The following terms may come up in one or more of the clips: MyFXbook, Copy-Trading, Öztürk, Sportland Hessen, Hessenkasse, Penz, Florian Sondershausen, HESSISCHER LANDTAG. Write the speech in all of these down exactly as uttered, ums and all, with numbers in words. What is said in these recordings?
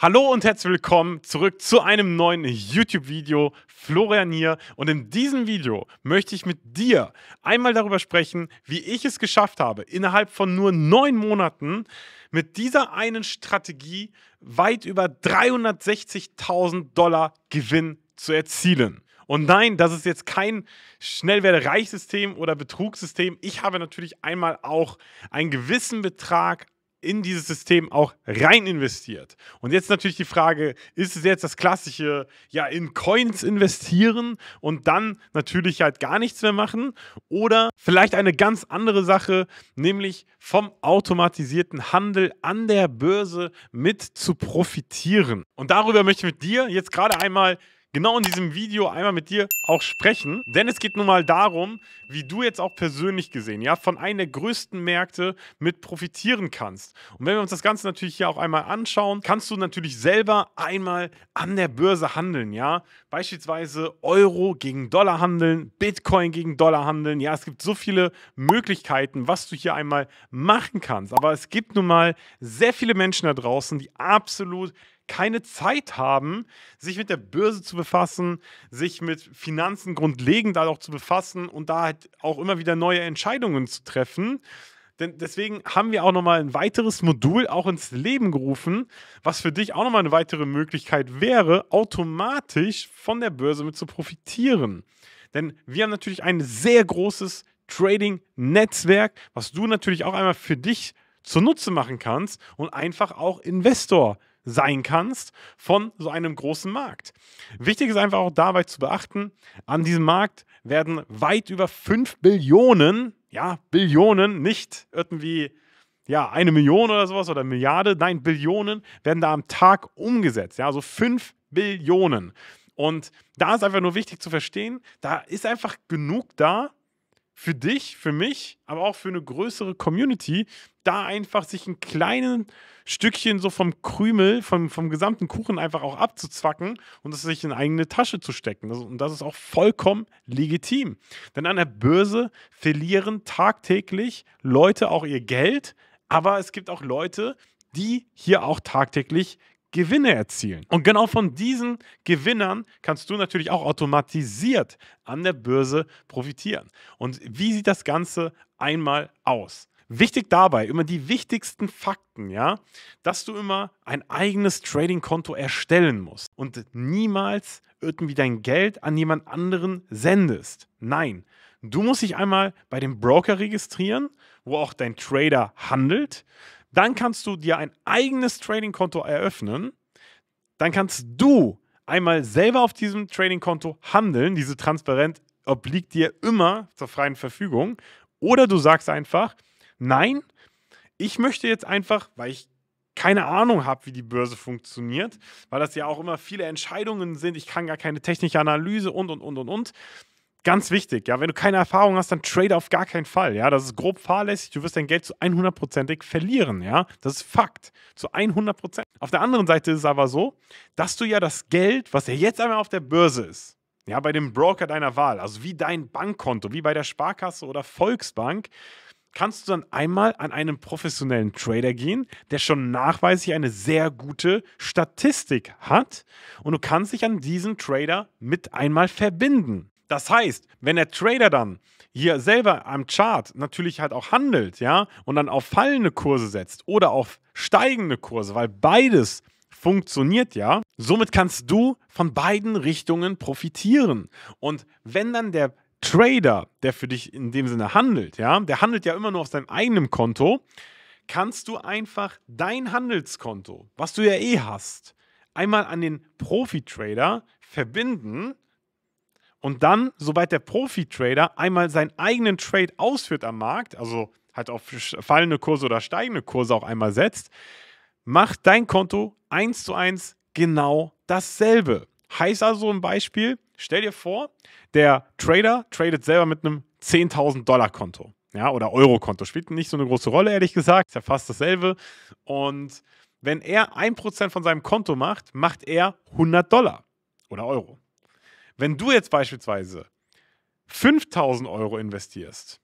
Hallo und herzlich willkommen zurück zu einem neuen YouTube-Video. Florian hier, und in diesem Video möchte ich mit dir einmal darüber sprechen, wie ich es geschafft habe, innerhalb von nur neun Monaten mit dieser einen Strategie weit über dreihundertsechzigtausend Dollar Gewinn zu erzielen. Und nein, das ist jetzt kein Schnellwerde-Reich-System oder Betrugssystem. Ich habe natürlich einmal auch einen gewissen Betrag in dieses System auch rein investiert. Und jetzt natürlich die Frage, ist es jetzt das klassische, ja, in Coins investieren und dann natürlich halt gar nichts mehr machen, oder vielleicht eine ganz andere Sache, nämlich vom automatisierten Handel an der Börse mit zu profitieren. Und darüber möchte ich mit dir jetzt gerade einmal genau in diesem Video einmal mit dir auch sprechen, denn es geht nun mal darum, wie du jetzt auch persönlich gesehen, ja, von einem der größten Märkte mit profitieren kannst. Und wenn wir uns das Ganze natürlich hier auch einmal anschauen, kannst du natürlich selber einmal an der Börse handeln, ja, beispielsweise Euro gegen Dollar handeln, Bitcoin gegen Dollar handeln, ja, es gibt so viele Möglichkeiten, was du hier einmal machen kannst, aber es gibt nun mal sehr viele Menschen da draußen, die absolut keine Zeit haben, sich mit der Börse zu befassen, sich mit Finanzen grundlegend auch zu befassen und da halt auch immer wieder neue Entscheidungen zu treffen. Denn deswegen haben wir auch nochmal ein weiteres Modul auch ins Leben gerufen, was für dich auch nochmal eine weitere Möglichkeit wäre, automatisch von der Börse mit zu profitieren. Denn wir haben natürlich ein sehr großes Trading-Netzwerk, was du natürlich auch einmal für dich zunutze machen kannst und einfach auch Investor sein kannst von so einem großen Markt. Wichtig ist einfach auch dabei zu beachten, an diesem Markt werden weit über fünf Billionen, ja, Billionen, nicht irgendwie, ja, eine Million oder sowas oder Milliarde, nein, Billionen werden da am Tag umgesetzt, ja, also fünf Billionen. Und da ist einfach nur wichtig zu verstehen, da ist einfach genug da, für dich, für mich, aber auch für eine größere Community, da einfach sich ein kleines Stückchen so vom Krümel, vom, vom gesamten Kuchen einfach auch abzuzwacken und es sich in eigene Tasche zu stecken. Das, und das ist auch vollkommen legitim. Denn an der Börse verlieren tagtäglich Leute auch ihr Geld, aber es gibt auch Leute, die hier auch tagtäglich Gewinne erzielen. Und genau von diesen Gewinnern kannst du natürlich auch automatisiert an der Börse profitieren. Und wie sieht das Ganze einmal aus? Wichtig dabei, immer die wichtigsten Fakten, ja, dass du immer ein eigenes Trading-Konto erstellen musst und niemals irgendwie dein Geld an jemand anderen sendest. Nein, du musst dich einmal bei dem Broker registrieren, wo auch dein Trader handelt. Dann kannst du dir ein eigenes Trading-Konto eröffnen. Dann kannst du einmal selber auf diesem Trading-Konto handeln. Diese Transparenz obliegt dir immer zur freien Verfügung. Oder du sagst einfach, nein, ich möchte jetzt einfach, weil ich keine Ahnung habe, wie die Börse funktioniert, weil das ja auch immer viele Entscheidungen sind, ich kann gar keine technische Analyse und, und, und, und, und. Ganz wichtig, ja, wenn du keine Erfahrung hast, dann trade auf gar keinen Fall, ja, das ist grob fahrlässig, du wirst dein Geld zu hundertprozentig verlieren, ja, das ist Fakt, zu hundert Prozent. Auf der anderen Seite ist es aber so, dass du ja das Geld, was ja jetzt einmal auf der Börse ist, ja, bei dem Broker deiner Wahl, also wie dein Bankkonto, wie bei der Sparkasse oder Volksbank, kannst du dann einmal an einen professionellen Trader gehen, der schon nachweislich eine sehr gute Statistik hat, und du kannst dich an diesen Trader mit einmal verbinden. Das heißt, wenn der Trader dann hier selber am Chart natürlich halt auch handelt, ja, und dann auf fallende Kurse setzt oder auf steigende Kurse, weil beides funktioniert ja, somit kannst du von beiden Richtungen profitieren. Und wenn dann der Trader, der für dich in dem Sinne handelt, ja, der handelt ja immer nur auf seinem eigenen Konto, kannst du einfach dein Handelskonto, was du ja eh hast, einmal an den Profi-Trader verbinden. Und dann, sobald der Profi-Trader einmal seinen eigenen Trade ausführt am Markt, also halt auf fallende Kurse oder steigende Kurse auch einmal setzt, macht dein Konto eins zu eins genau dasselbe. Heißt also im Beispiel, stell dir vor, der Trader tradet selber mit einem zehntausend Dollar Konto, ja, oder Euro-Konto. Spielt nicht so eine große Rolle, ehrlich gesagt. Ist ja fast dasselbe. Und wenn er ein Prozent von seinem Konto macht, macht er hundert Dollar oder Euro. Wenn du jetzt beispielsweise fünftausend Euro investierst,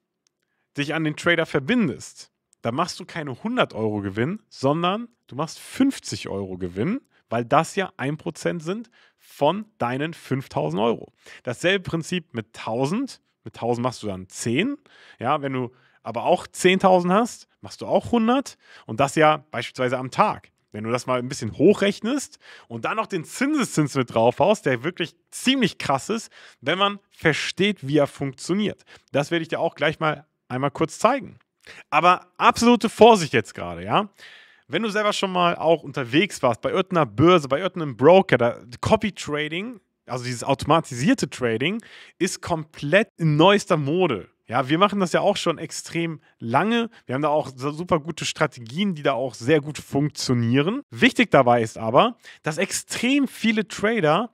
dich an den Trader verbindest, dann machst du keine hundert Euro Gewinn, sondern du machst fünfzig Euro Gewinn, weil das ja ein Prozent sind von deinen fünftausend Euro. Dasselbe Prinzip mit tausend. Mit tausend machst du dann zehn. Ja, wenn du aber auch zehntausend hast, machst du auch hundert. Und das ja beispielsweise am Tag. Wenn du das mal ein bisschen hochrechnest und dann noch den Zinseszins mit draufhaust, der wirklich ziemlich krass ist, wenn man versteht, wie er funktioniert. Das werde ich dir auch gleich mal einmal kurz zeigen. Aber absolute Vorsicht jetzt gerade, ja. Wenn du selber schon mal auch unterwegs warst, bei irgendeiner Börse, bei irgendeinem Broker, da, Copy Trading, also dieses automatisierte Trading, ist komplett in neuester Mode. Ja, wir machen das ja auch schon extrem lange. Wir haben da auch super gute Strategien, die da auch sehr gut funktionieren. Wichtig dabei ist aber, dass extrem viele Trader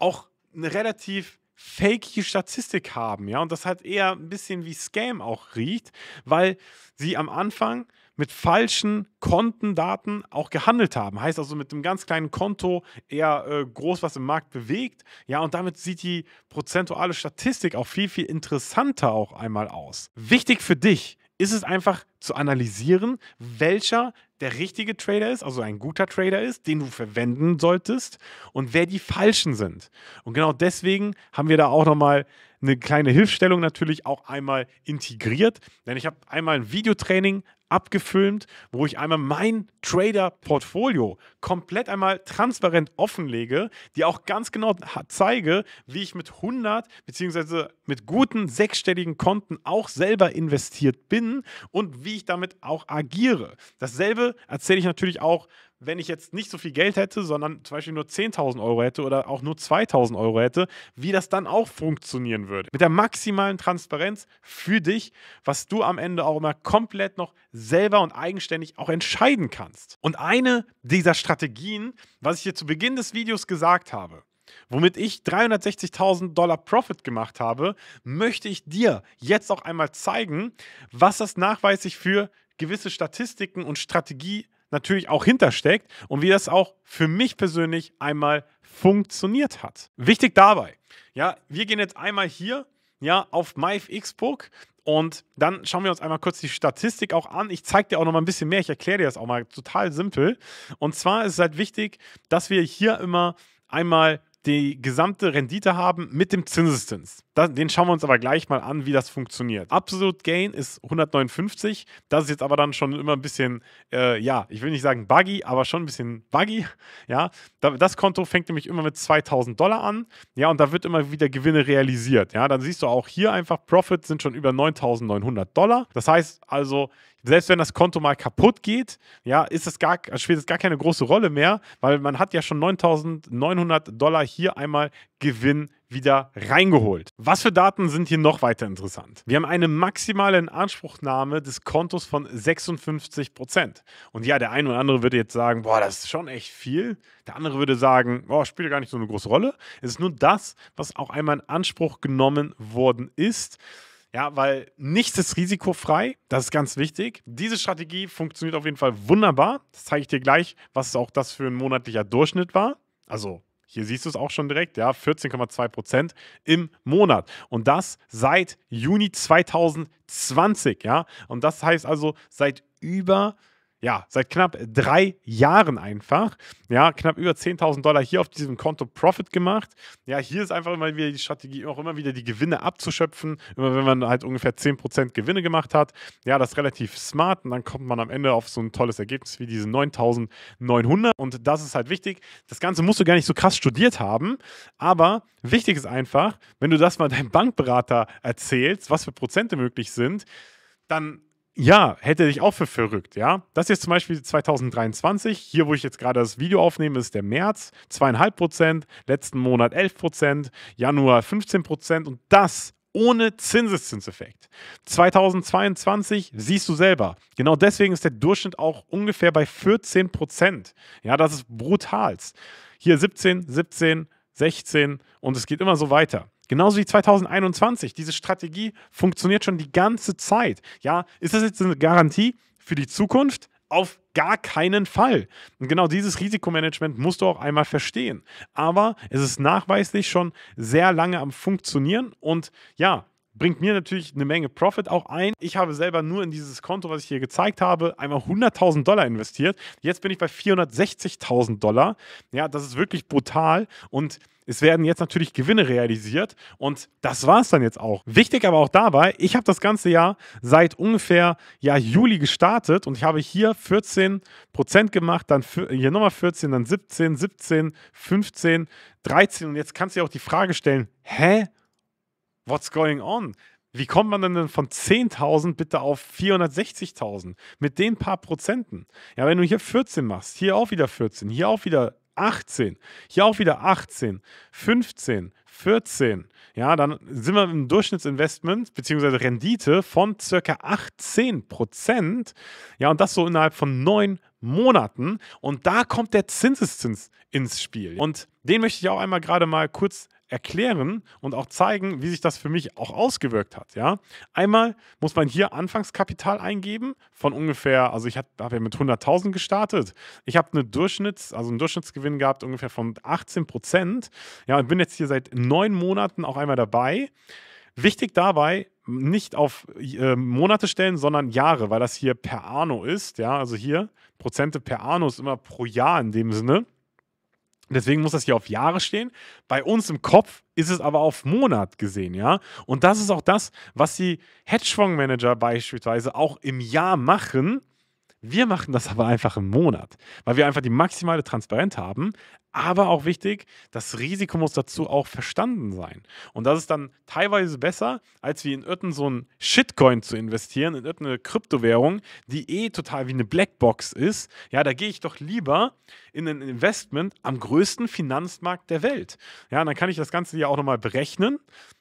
auch eine relativ fake Statistik haben, ja, und das halt eher ein bisschen wie Scam auch riecht, weil sie am Anfang mit falschen Kontendaten auch gehandelt haben. Heißt also mit einem ganz kleinen Konto eher äh, groß was im Markt bewegt, ja, und damit sieht die prozentuale Statistik auch viel, viel interessanter auch einmal aus. Wichtig für dich ist es einfach zu analysieren, welcher der richtige Trader ist, also ein guter Trader ist, den du verwenden solltest und wer die falschen sind. Und genau deswegen haben wir da auch nochmal eine kleine Hilfestellung natürlich auch einmal integriert, denn ich habe einmal ein Videotraining abgefilmt, wo ich einmal mein Trader-Portfolio komplett einmal transparent offenlege, die auch ganz genau zeige, wie ich mit hundert bzw. mit guten sechsstelligen Konten auch selber investiert bin und wie ich damit auch agiere. Dasselbe erzähle ich natürlich auch, wenn ich jetzt nicht so viel Geld hätte, sondern zum Beispiel nur zehntausend Euro hätte oder auch nur zweitausend Euro hätte, wie das dann auch funktionieren würde. Mit der maximalen Transparenz für dich, was du am Ende auch immer komplett noch selber und eigenständig auch entscheiden kannst. Und eine dieser Strategien, was ich hier zu Beginn des Videos gesagt habe, womit ich dreihundertsechzigtausend Dollar Profit gemacht habe, möchte ich dir jetzt auch einmal zeigen, was das nachweislich für gewisse Statistiken und Strategie natürlich auch hintersteckt und wie das auch für mich persönlich einmal funktioniert hat. Wichtig dabei, ja, wir gehen jetzt einmal hier, ja, auf MyFXbook und dann schauen wir uns einmal kurz die Statistik auch an. Ich zeige dir auch noch mal ein bisschen mehr, ich erkläre dir das auch mal total simpel. Und zwar ist es halt wichtig, dass wir hier immer einmal die gesamte Rendite haben mit dem Zinseszins. Das, den schauen wir uns aber gleich mal an, wie das funktioniert. Absolute Gain ist hundertneunundfünfzig. Das ist jetzt aber dann schon immer ein bisschen, äh, ja, ich will nicht sagen buggy, aber schon ein bisschen buggy. Ja, das Konto fängt nämlich immer mit zweitausend Dollar an. Ja, und da wird immer wieder Gewinne realisiert. Ja, dann siehst du auch hier einfach, Profit sind schon über neuntausendneunhundert Dollar. Das heißt also, selbst wenn das Konto mal kaputt geht, ja, ist es gar, spielt es gar keine große Rolle mehr, weil man hat ja schon neuntausendneunhundert Dollar hier einmal Gewinn wieder reingeholt. Was für Daten sind hier noch weiter interessant? Wir haben eine maximale Inanspruchnahme des Kontos von sechsundfünfzig Prozent. Und ja, der eine oder andere würde jetzt sagen, boah, das ist schon echt viel. Der andere würde sagen, boah, spielt gar nicht so eine große Rolle. Es ist nur das, was auch einmal in Anspruch genommen worden ist. Ja, weil nichts ist risikofrei, das ist ganz wichtig. Diese Strategie funktioniert auf jeden Fall wunderbar. Das zeige ich dir gleich, was auch das für ein monatlicher Durchschnitt war. Also hier siehst du es auch schon direkt, ja, vierzehn Komma zwei Prozent im Monat. Und das seit Juni zweitausendzwanzig, ja. Und das heißt also seit über, ja, seit knapp drei Jahren einfach, ja, knapp über zehntausend Dollar hier auf diesem Konto Profit gemacht. Ja, hier ist einfach immer wieder die Strategie, auch immer wieder die Gewinne abzuschöpfen, immer wenn man halt ungefähr zehn Prozent Gewinne gemacht hat. Ja, das ist relativ smart und dann kommt man am Ende auf so ein tolles Ergebnis wie diese neuntausendneunhundert und das ist halt wichtig. Das Ganze musst du gar nicht so krass studiert haben, aber wichtig ist einfach, wenn du das mal deinem Bankberater erzählst, was für Prozente möglich sind, dann ja, hätte dich auch für verrückt, ja. Das ist zum Beispiel zweitausenddreiundzwanzig. Hier, wo ich jetzt gerade das Video aufnehme, ist der März. zwei Komma fünf Prozent, letzten Monat elf Prozent, Januar fünfzehn Prozent und das ohne Zinseszinseffekt. zweitausendzweiundzwanzig siehst du selber. Genau deswegen ist der Durchschnitt auch ungefähr bei vierzehn Prozent. Ja, das ist brutalst. Hier siebzehn, siebzehn, sechzehn und es geht immer so weiter. Genauso wie zweitausendeinundzwanzig. Diese Strategie funktioniert schon die ganze Zeit. Ja, ist das jetzt eine Garantie für die Zukunft? Auf gar keinen Fall. Und genau dieses Risikomanagement musst du auch einmal verstehen. Aber es ist nachweislich schon sehr lange am Funktionieren und ja, bringt mir natürlich eine Menge Profit auch ein. Ich habe selber nur in dieses Konto, was ich hier gezeigt habe, einmal hunderttausend Dollar investiert. Jetzt bin ich bei vierhundertsechzigtausend Dollar. Ja, das ist wirklich brutal und es werden jetzt natürlich Gewinne realisiert und das war es dann jetzt auch. Wichtig aber auch dabei, ich habe das ganze Jahr seit ungefähr ja, Juli gestartet und ich habe hier vierzehn Prozent gemacht, dann hier nochmal vierzehn, dann siebzehn, siebzehn, fünfzehn, dreizehn und jetzt kannst du dir auch die Frage stellen, hä? What's going on? Wie kommt man denn von zehntausend bitte auf vierhundertsechzigtausend mit den paar Prozenten? Ja, wenn du hier vierzehn machst, hier auch wieder vierzehn, hier auch wieder achtzehn, hier auch wieder achtzehn, fünfzehn, vierzehn, ja, dann sind wir im Durchschnittsinvestment bzw. Rendite von ca. achtzehn Prozent, ja, und das so innerhalb von neun Monaten und da kommt der Zinseszins ins Spiel und den möchte ich auch einmal gerade mal kurz erklären und auch zeigen, wie sich das für mich auch ausgewirkt hat. Ja? Einmal muss man hier Anfangskapital eingeben von ungefähr, also ich habe ja mit hunderttausend gestartet. Ich habe eine Durchschnitts, also einen Durchschnittsgewinn gehabt ungefähr von achtzehn Prozent. Ja, und bin jetzt hier seit neun Monaten auch einmal dabei. Wichtig dabei, nicht auf äh, Monate stellen, sondern Jahre, weil das hier per Anno ist. Ja? Also hier Prozente per Anno ist immer pro Jahr in dem Sinne. Deswegen muss das hier auf Jahre stehen. Bei uns im Kopf ist es aber auf Monat gesehen, ja. Und das ist auch das, was die Hedgefondsmanager beispielsweise auch im Jahr machen. Wir machen das aber einfach im Monat, weil wir einfach die maximale Transparenz haben. Aber auch wichtig, das Risiko muss dazu auch verstanden sein. Und das ist dann teilweise besser, als wie in irgendeinen so einen Shitcoin zu investieren, in irgendeine Kryptowährung, die eh total wie eine Blackbox ist. Ja, da gehe ich doch lieber in ein Investment am größten Finanzmarkt der Welt. Ja, und dann kann ich das Ganze ja auch nochmal berechnen.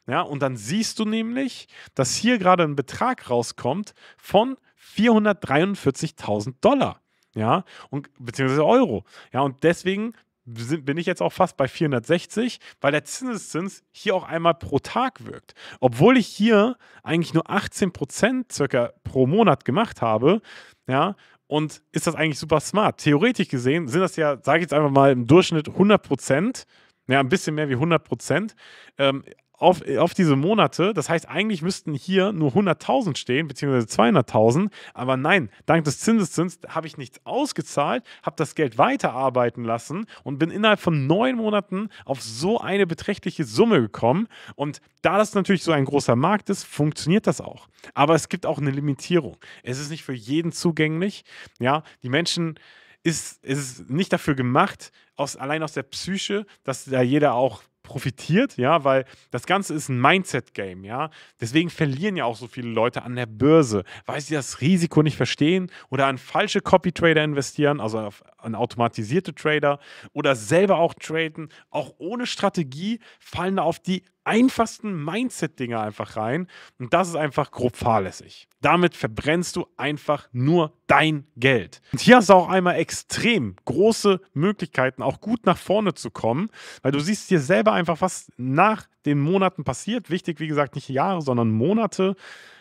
Ja, und dann siehst du nämlich, dass hier gerade ein Betrag rauskommt von vierhundertdreiundvierzigtausend Dollar, ja, und, beziehungsweise Euro. Ja, und deswegen sind, bin ich jetzt auch fast bei vierhundertsechzig, weil der Zinseszins hier auch einmal pro Tag wirkt. Obwohl ich hier eigentlich nur achtzehn Prozent circa pro Monat gemacht habe, ja, und ist das eigentlich super smart. Theoretisch gesehen sind das ja, sage ich jetzt einfach mal, im Durchschnitt hundert Prozent, ja, ein bisschen mehr wie hundert Prozent, ähm, Auf, auf diese Monate. Das heißt, eigentlich müssten hier nur hunderttausend stehen, beziehungsweise zweihunderttausend. Aber nein, dank des Zinseszins habe ich nichts ausgezahlt, habe das Geld weiterarbeiten lassen und bin innerhalb von neun Monaten auf so eine beträchtliche Summe gekommen. Und da das natürlich so ein großer Markt ist, funktioniert das auch. Aber es gibt auch eine Limitierung. Es ist nicht für jeden zugänglich. Ja, die Menschen... Ist, ist nicht dafür gemacht, aus, allein aus der Psyche, dass da jeder auch profitiert, ja, weil das Ganze ist ein Mindset-Game, ja. Deswegen verlieren ja auch so viele Leute an der Börse, weil sie das Risiko nicht verstehen oder an falsche Copy-Trader investieren, also auf, an automatisierte Trader oder selber auch traden. Auch ohne Strategie fallen da auf die einfachsten Mindset-Dinger einfach rein und das ist einfach grob fahrlässig. Damit verbrennst du einfach nur dein Geld. Und hier hast du auch einmal extrem große Möglichkeiten, auch gut nach vorne zu kommen, weil du siehst dir selber einfach, was nach den Monaten passiert. Wichtig, wie gesagt, nicht Jahre, sondern Monate.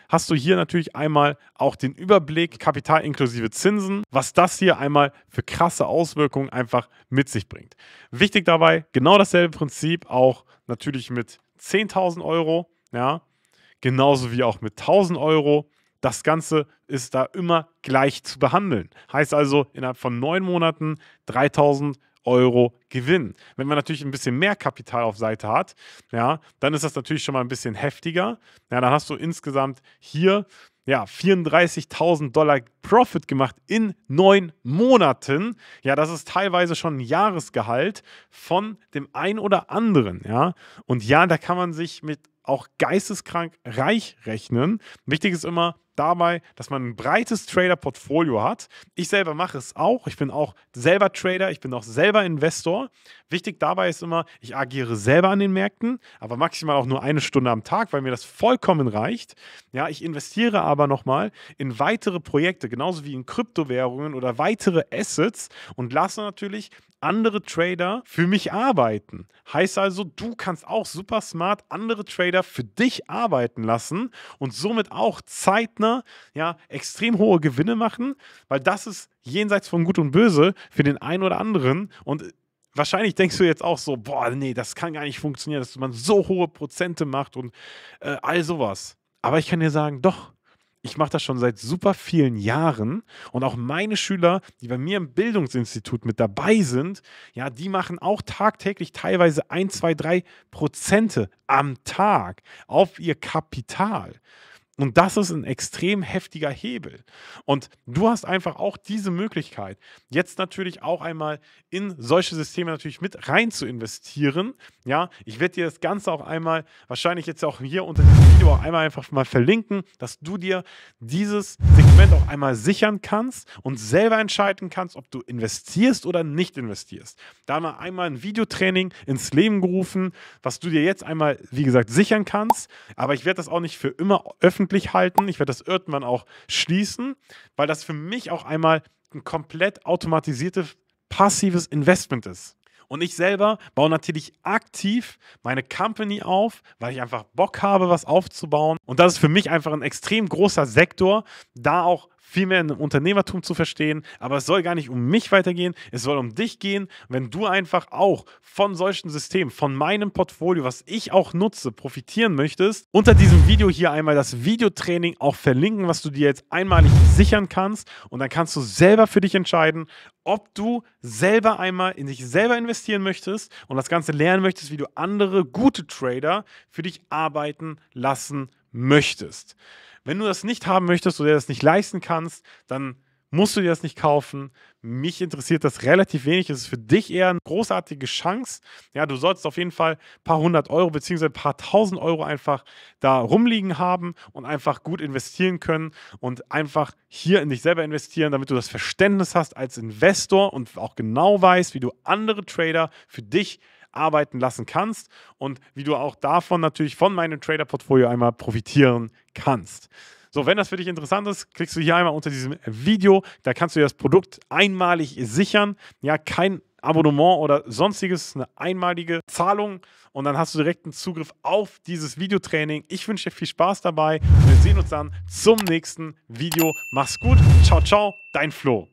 Hast du hier natürlich einmal auch den Überblick, Kapital inklusive Zinsen, was das hier einmal für krasse Auswirkungen einfach mit sich bringt. Wichtig dabei, genau dasselbe Prinzip, auch natürlich mit zehntausend Euro, ja, genauso wie auch mit tausend Euro. Das Ganze ist da immer gleich zu behandeln. Heißt also, innerhalb von neun Monaten dreitausend Euro Gewinn. Wenn man natürlich ein bisschen mehr Kapital auf Seite hat, ja, dann ist das natürlich schon mal ein bisschen heftiger. Ja, dann hast du insgesamt hier ja, vierunddreißigtausend Dollar Profit gemacht in neun Monaten. Ja, das ist teilweise schon ein Jahresgehalt von dem einen oder anderen. Ja, und ja, da kann man sich mit auch geisteskrank reich rechnen. Wichtig ist immer dabei, dass man ein breites Trader-Portfolio hat. Ich selber mache es auch. Ich bin auch selber Trader. Ich bin auch selber Investor. Wichtig dabei ist immer, ich agiere selber an den Märkten, aber maximal auch nur eine Stunde am Tag, weil mir das vollkommen reicht. Ja, ich investiere aber nochmal in weitere Projekte, genauso wie in Kryptowährungen oder weitere Assets und lasse natürlich andere Trader für mich arbeiten. Heißt also, du kannst auch super smart andere Trader für dich arbeiten lassen und somit auch zeitnah ja, extrem hohe Gewinne machen, weil das ist jenseits von Gut und Böse für den einen oder anderen und Wahrscheinlich denkst du jetzt auch so, boah, nee, das kann gar nicht funktionieren, dass man so hohe Prozente macht und äh, all sowas. Aber ich kann dir sagen, doch, ich mache das schon seit super vielen Jahren und auch meine Schüler, die bei mir im Bildungsinstitut mit dabei sind, ja, die machen auch tagtäglich teilweise ein, zwei, drei Prozente am Tag auf ihr Kapital. Und das ist ein extrem heftiger Hebel. Und du hast einfach auch diese Möglichkeit, jetzt natürlich auch einmal in solche Systeme natürlich mit rein zu investieren. Ja, ich werde dir das Ganze auch einmal, wahrscheinlich jetzt auch hier unter dem Video, auch einmal einfach mal verlinken, dass du dir dieses Segment auch einmal sichern kannst und selber entscheiden kannst, ob du investierst oder nicht investierst. Da haben wir einmal ein Videotraining ins Leben gerufen, was du dir jetzt einmal, wie gesagt, sichern kannst. Aber ich werde das auch nicht für immer öffentlich halten. Ich werde das irgendwann auch schließen, weil das für mich auch einmal ein komplett automatisiertes, passives Investment ist. Und ich selber baue natürlich aktiv meine Company auf, weil ich einfach Bock habe, was aufzubauen. Und das ist für mich einfach ein extrem großer Sektor, da auch viel mehr im Unternehmertum zu verstehen. Aber es soll gar nicht um mich weitergehen, es soll um dich gehen. Wenn du einfach auch von solchen Systemen, von meinem Portfolio, was ich auch nutze, profitieren möchtest, unter diesem Video hier einmal das Videotraining auch verlinken, was du dir jetzt einmalig sichern kannst. Und dann kannst du selber für dich entscheiden, ob du selber einmal in dich selber investieren möchtest und das Ganze lernen möchtest, wie du andere gute Trader für dich arbeiten lassen möchtest. Wenn du das nicht haben möchtest oder das nicht leisten kannst, dann musst du dir das nicht kaufen. Mich interessiert das relativ wenig. Es ist für dich eher eine großartige Chance. Ja, du solltest auf jeden Fall ein paar hundert Euro bzw. ein paar tausend Euro einfach da rumliegen haben und einfach gut investieren können und einfach hier in dich selber investieren, damit du das Verständnis hast als Investor und auch genau weißt, wie du andere Trader für dich arbeiten lassen kannst und wie du auch davon natürlich von meinem Trader-Portfolio einmal profitieren kannst. So, wenn das für dich interessant ist, klickst du hier einmal unter diesem Video, da kannst du dir das Produkt einmalig sichern, ja, kein Abonnement oder sonstiges, eine einmalige Zahlung und dann hast du direkten Zugriff auf dieses Videotraining. Ich wünsche dir viel Spaß dabei und wir sehen uns dann zum nächsten Video. Mach's gut, ciao, ciao, dein Flo.